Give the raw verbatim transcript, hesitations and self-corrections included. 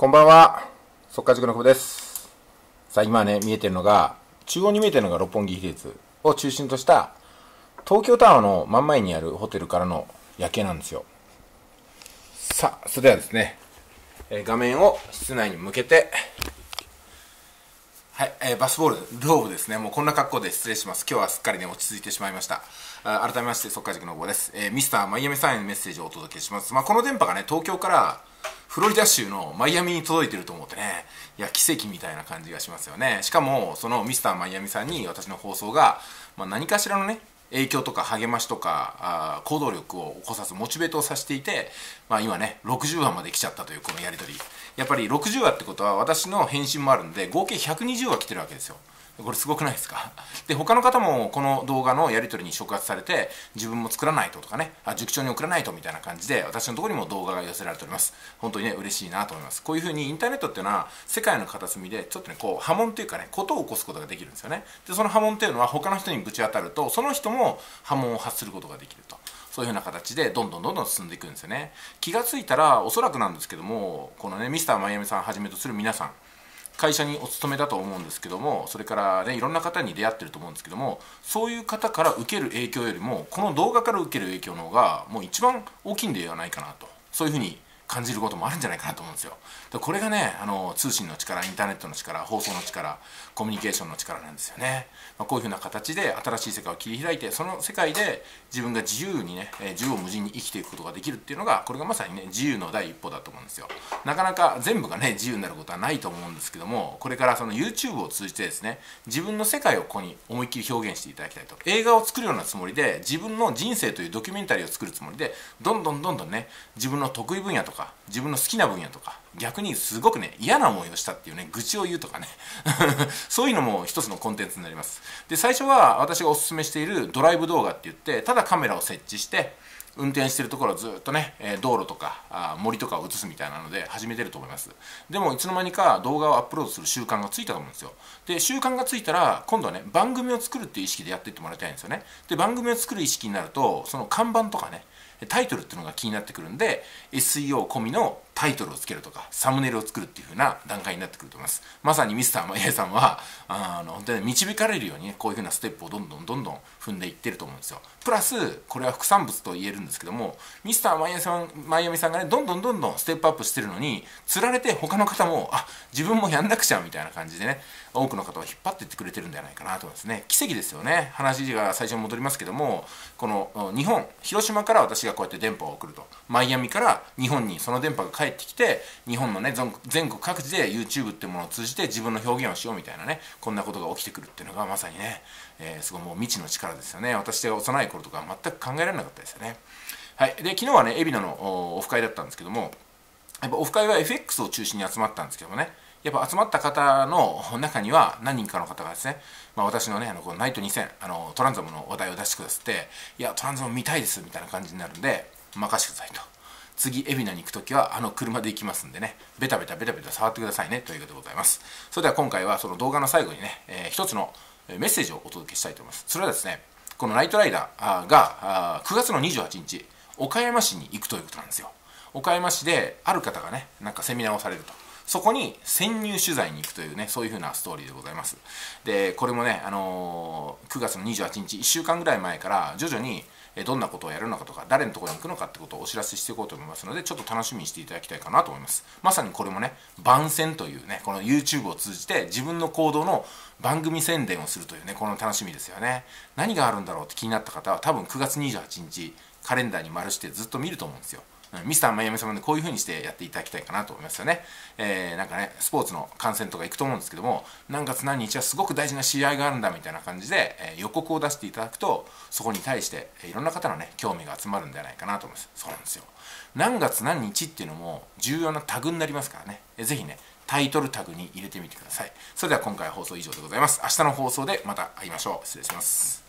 こんばんは、速稼塾の久保です。さあ、今ね、見えてるのが、中央に見えてるのが六本木ヒルズを中心とした、東京タワーの真ん前にあるホテルからの夜景なんですよ。さあ、それではですね、え画面を室内に向けて、はい、えー、バスボール、ローブですね、もうこんな格好で失礼します。今日はすっかりね、落ち着いてしまいました。改めまして、速稼塾の久保です。えー、ミスターマイアミさんへのメッセージをお届けします。まあ、この電波がね、東京から、フロリダ州のマイアミに届いてると思ってね、いや、奇跡みたいな感じがしますよね。しかも、そのミスターマイアミさんに私の放送が、まあ、何かしらのね、影響とか励ましとか、あ行動力を起こさず、モチベートをさせていて、まあ今ね、ろくじゅうわまで来ちゃったというこのやりとり。やっぱりろくじゅうわってことは私の返信もあるんで、合計ひゃくにじゅうわ来てるわけですよ。これすごくないですか？で、他の方もこの動画のやり取りに触発されて、自分も作らないととかね、あ、塾長に送らないとみたいな感じで、私のところにも動画が寄せられております。本当にね、嬉しいなと思います。こういうふうにインターネットっていうのは、世界の片隅で、ちょっとね、こう、波紋というかね、ことを起こすことができるんですよね。で、その波紋っていうのは、他の人にぶち当たると、その人も波紋を発することができると。そういうふうな形で、どんどんどんどん進んでいくんですよね。気がついたら、おそらくなんですけども、このね、ミスターマイアミさんをはじめとする皆さん、会社にお勤めだと思うんですけども、それからね、いろんな方に出会ってると思うんですけども、そういう方から受ける影響よりも、この動画から受ける影響の方が、もう一番大きいんではないかなと、そういうふうに感じることもあるんじゃないかなと思うんですよ。で、これがね、あの、通信の力、インターネットの力、放送の力、コミュニケーションの力なんですよね。まあ、こういうふうな形で新しい世界を切り開いて、その世界で自分が自由にね、縦横無尽に生きていくことができるっていうのが、これがまさにね、自由の第一歩だと思うんですよ。なかなか全部がね、自由になることはないと思うんですけども、これからその YouTube を通じてですね、自分の世界をここに思いっきり表現していただきたいと。映画を作るようなつもりで、自分の人生というドキュメンタリーを作るつもりで、どんどんどんどんね、自分の得意分野とか、自分の好きな分野とか、逆にすごくね、嫌な思いをしたっていうね、愚痴を言うとかねそういうのも一つのコンテンツになります。で、最初は私がおすすめしているドライブ動画って言って、ただカメラを設置して運転してるところをずっとね、道路とか森とかを映すみたいなので始めてると思います。でもいつの間にか動画をアップロードする習慣がついたと思うんですよ。で、習慣がついたら今度はね、番組を作るっていう意識でやっていってもらいたいんですよね。で、番組を作る意識になると、その看板とかね、タイトルっていうのが気になってくるんで、 エスイーオー 込みのタイトルをつけるとか、サムネイルを作るっていう風な段階になってくると思います。まさにミスターマイアミさんは、あの、本当に導かれるようにね、こういう風なステップをどんどんどんどん踏んでいってると思うんですよ。プラス、これは副産物と言えるんですけども、ミスターマイアミさん、マイアミさんがね、どんどんどんどんステップアップしてるのに、釣られて他の方も、あ、自分もやんなくちゃみたいな感じでね、多くの方を引っ張っていってくれてるんじゃないかなと思いますね。奇跡ですよね。話が最初に戻りますけども、この日本、広島から私がこうやって電波を送ると、マイアミから日本にその電波が帰ってってきて、日本のね、全国各地で YouTube っていうものを通じて自分の表現をしようみたいなね、こんなことが起きてくるっていうのがまさにね、えー、すごいもう未知の力ですよね。私が幼い頃とか全く考えられなかったですよね。はい。で、昨日はね、海老名のオフ会だったんですけども、やっぱオフ会は エフエックス を中心に集まったんですけどもね、やっぱ集まった方の中には何人かの方がですね、まあ、私のね、あのこのナイトにせん、あのトランザムの話題を出してくださって、いや、トランザム見たいですみたいな感じになるんで、任せてくださいと。次、海老名に行くときは、あの車で行きますんでね、ベタベタベタベタ触ってくださいね、ということでございます。それでは今回は、その動画の最後にね、えー、一つのメッセージをお届けしたいと思います。それはですね、このナイトライダーがくがつのにじゅうはちにち、岡山市に行くということなんですよ。岡山市で、ある方がね、なんかセミナーをされると。そこに潜入取材に行くというね、そういう風なストーリーでございます。で、これもね、あのー、くがつのにじゅうはちにち、いっしゅうかんぐらい前から、徐々に、どんなことをやるのかとか、誰のところに行くのかってことをお知らせしていこうと思いますので、ちょっと楽しみにしていただきたいかなと思います。まさにこれもね、番宣というね、この YouTube を通じて自分の行動の番組宣伝をするというね、この楽しみですよね。何があるんだろうって気になった方は、多分くがつにじゅうはちにちカレンダーに丸してずっと見ると思うんですよ。ミスターマイアミ様でこういう風にしてやっていただきたいかなと思いますよね。えー、なんかね、スポーツの観戦とか行くと思うんですけども、何月何日はすごく大事な試合があるんだみたいな感じで、えー、予告を出していただくと、そこに対していろんな方のね、興味が集まるんじゃないかなと思います。そうなんですよ。何月何日っていうのも重要なタグになりますからね、えー、ぜひね、タイトルタグに入れてみてください。それでは今回は放送以上でございます。明日の放送でまた会いましょう。失礼します。